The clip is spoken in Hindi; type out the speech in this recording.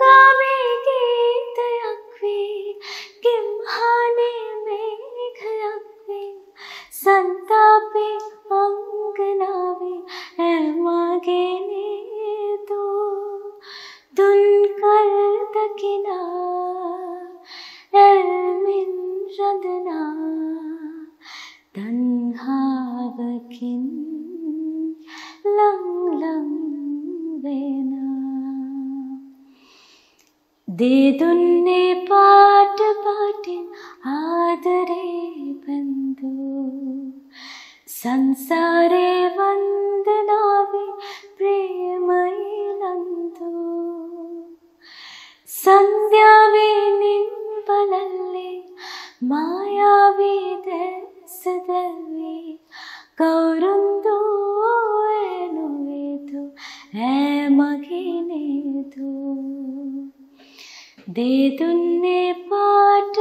गावे गीत अक्वे किम्हाने मेघ अक्वे संतापे अंगनावे मांगेने तो दुल कर तकिना एल्मिन रदना तन्हा बकिन लंग लंग बेना देदुन्ने पाट पाटे आदरे बंधु संसारे वंदनावे प्रेमयिलंदु संध्यावे निंबलल्ले मायावे देसदल्ले कौरुंदु एनुवेदु ए मगिनेदु दे दुन्ने पाट